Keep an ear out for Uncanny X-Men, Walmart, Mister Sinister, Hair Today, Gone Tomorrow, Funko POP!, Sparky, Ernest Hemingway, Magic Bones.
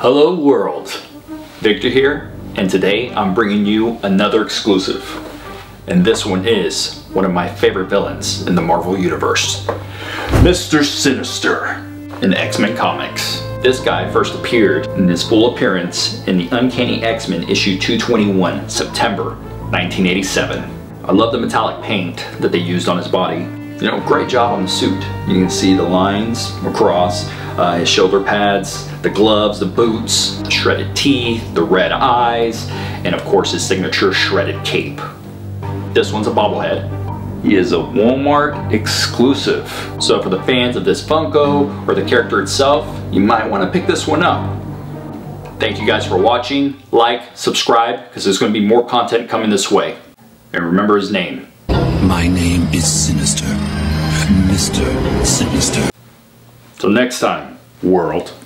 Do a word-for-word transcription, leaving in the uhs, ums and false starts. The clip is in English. Hello world, Victor here, and today I'm bringing you another exclusive. And this one is one of my favorite villains in the Marvel Universe, Mister Sinister in X-Men Comics. This guy first appeared in his full appearance in the Uncanny X-Men issue two twenty-one, September nineteen eighty-seven. I love the metallic paint that they used on his body. You know, great job on the suit. You can see the lines across, uh, his shoulder pads, the gloves, the boots, the shredded teeth, the red eyes, and of course his signature shredded cape. This one's a bobblehead. He is a Walmart exclusive. So for the fans of this Funko or the character itself, you might want to pick this one up. Thank you guys for watching. Like, subscribe, because there's going to be more content coming this way. And remember his name. My name is Sinister. Mister Sinister. Till next time, world.